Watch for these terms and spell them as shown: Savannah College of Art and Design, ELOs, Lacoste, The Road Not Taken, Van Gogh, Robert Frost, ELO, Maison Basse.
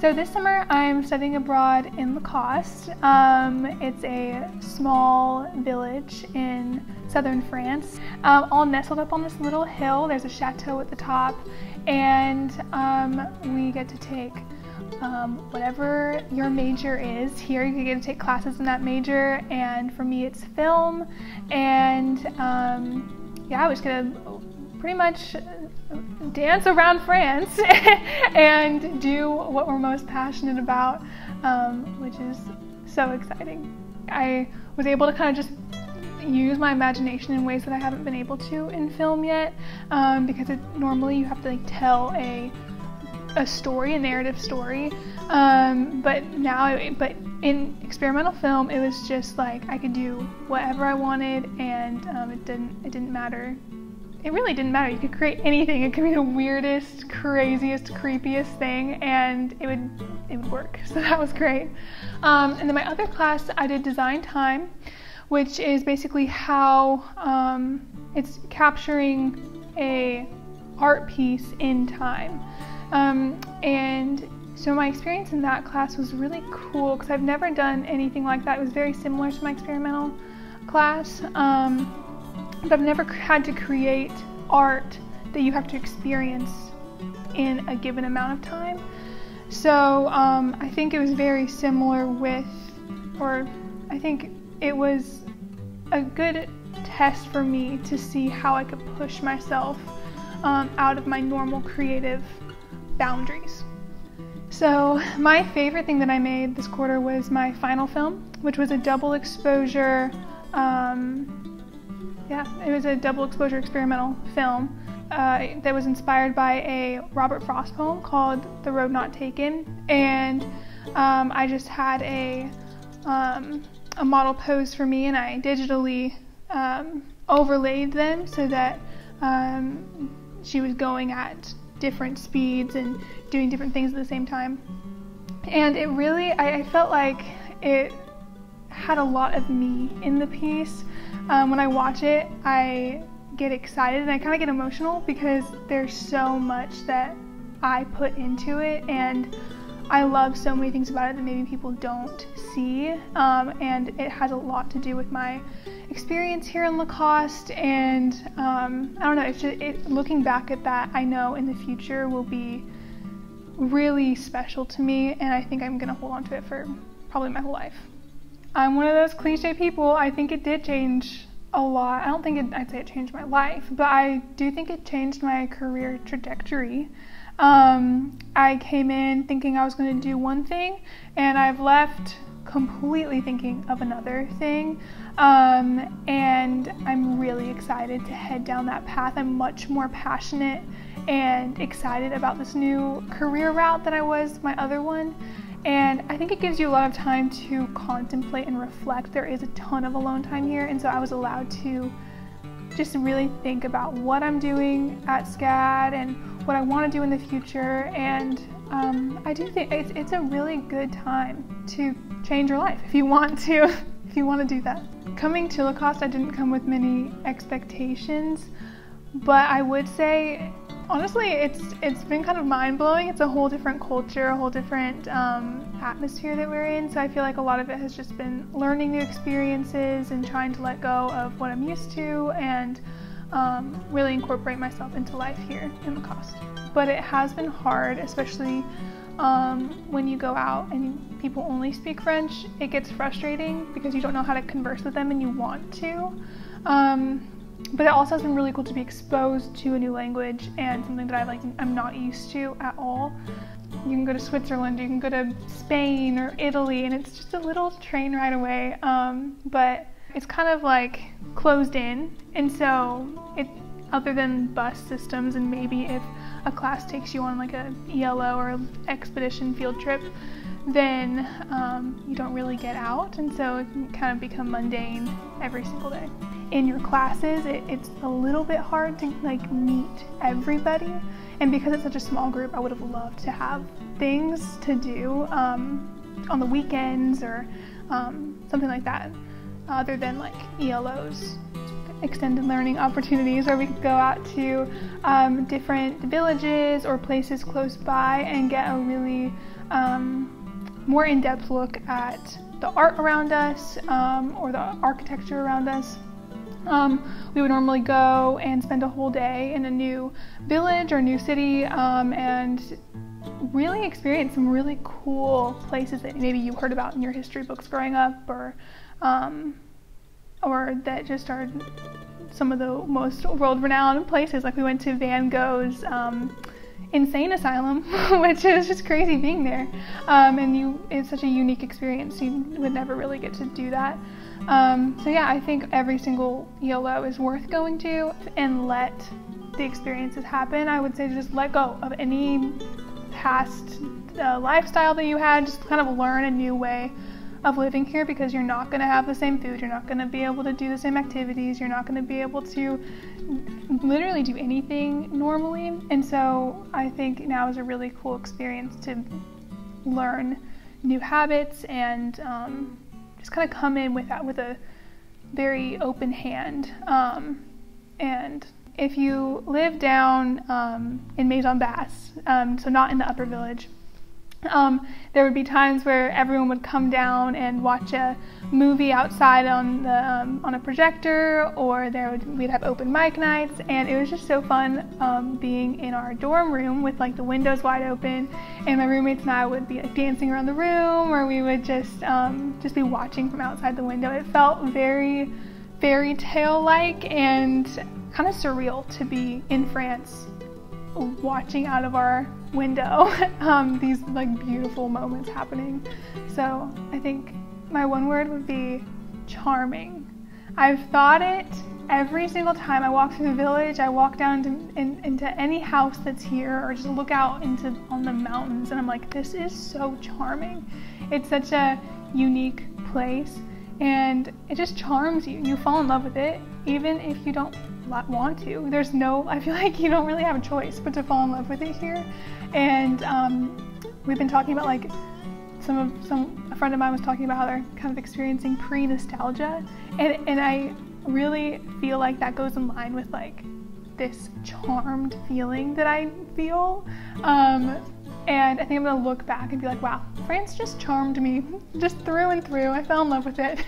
So this summer I'm studying abroad in Lacoste. It's a small village in southern France, all nestled up on this little hill. There's a chateau at the top, and we get to take whatever your major is here. You get to take classes in that major, and for me it's film, and yeah, I was gonna pretty much dance around France and do what we're most passionate about, which is so exciting. I was able to kind of just use my imagination in ways that I haven't been able to in film yet, because normally you have to like tell a story, a narrative story, but in experimental film it was just like I could do whatever I wanted, and it didn't matter. It really didn't matter. You could create anything. It could be the weirdest, craziest, creepiest thing, and it would work. So that was great. And then my other class, I did design time, which is basically how it's capturing a art piece in time. And so my experience in that class was really cool because I've never done anything like that. It was very similar to my experimental class. But I've never had to create art that you have to experience in a given amount of time. So I think it was very similar with, or I think it was a good test for me to see how I could push myself out of my normal creative boundaries. So my favorite thing that I made this quarter was my final film, which was a double exposure experimental film that was inspired by a Robert Frost poem called The Road Not Taken, and I just had a model pose for me, and I digitally overlaid them so that she was going at different speeds and doing different things at the same time. And it really, I felt like it had a lot of me in the piece. When I watch it, I get excited and I kind of get emotional because there's so much that I put into it, and I love so many things about it that maybe people don't see, and it has a lot to do with my experience here in Lacoste, and I don't know, it's just, looking back at that, I know in the future will be really special to me, and I think I'm going to hold on to it for probably my whole life. I'm one of those cliche people. I think it did change a lot. I don't think I'd say it changed my life, but I do think it changed my career trajectory. I came in thinking I was going to do one thing, and I've left completely thinking of another thing, and I'm really excited to head down that path. I'm much more passionate and excited about this new career route than I was my other one. And I think it gives you a lot of time to contemplate and reflect. There is a ton of alone time here, and so I was allowed to just really think about what I'm doing at SCAD and what I want to do in the future. And I do think it's a really good time to change your life if you want to, if you want to do that. Coming to Lacoste, I didn't come with many expectations, but I would say, honestly, it's been kind of mind-blowing. It's a whole different culture, a whole different atmosphere that we're in, so I feel like a lot of it has just been learning new experiences and trying to let go of what I'm used to and really incorporate myself into life here in Lacoste. But it has been hard, especially when you go out and people only speak French. It gets frustrating because you don't know how to converse with them and you want to. But it also has been really cool to be exposed to a new language and something that I'm not used to at all. You can go to Switzerland, you can go to Spain or Italy, and it's just a little train ride away, but it's kind of like closed in, and so other than bus systems and maybe if a class takes you on like a ELO or expedition field trip, then you don't really get out, and so it can kind of become mundane every single day. In your classes, it's a little bit hard to like meet everybody, and because it's such a small group, I would have loved to have things to do on the weekends or something like that, other than like ELOs, extended learning opportunities where we could go out to different villages or places close by and get a really more in-depth look at the art around us or the architecture around us. We would normally go and spend a whole day in a new village or new city and really experience some really cool places that maybe you heard about in your history books growing up, or that just are some of the most world-renowned places. Like we went to Van Gogh's insane asylum, which is just crazy being there, and it's such a unique experience. You would never really get to do that. So yeah, I think every single ELO is worth going to, and let the experiences happen. I would say just let go of any past lifestyle that you had. Just kind of learn a new way of living here, because you're not going to have the same food, you're not going to be able to do the same activities, you're not going to be able to literally do anything normally. And so I think now is a really cool experience to learn new habits and just kind of come in with that with a very open hand. And if you live down in Maison Basse, so not in the upper village, there would be times where everyone would come down and watch a movie outside on a projector, or we'd have open mic nights, and it was just so fun being in our dorm room with like the windows wide open, and my roommates and I would be like dancing around the room, or we would just be watching from outside the window. It felt very fairy tale-like and kind of surreal to be in France, watching out of our window these like beautiful moments happening. So I think my one word would be charming. I've thought it every single time I walk through the village. I walk down into any house that's here, or just look out on the mountains, and I'm like, this is so charming. It's such a unique place, and it just charms you. You fall in love with it, even if you don't want to. I feel like you don't really have a choice but to fall in love with it here. And we've been talking about, like, a friend of mine was talking about how they're kind of experiencing pre-nostalgia, and I really feel like that goes in line with like this charmed feeling that I feel. And I think I'm gonna look back and be like, wow, France just charmed me, just through and through. I fell in love with it.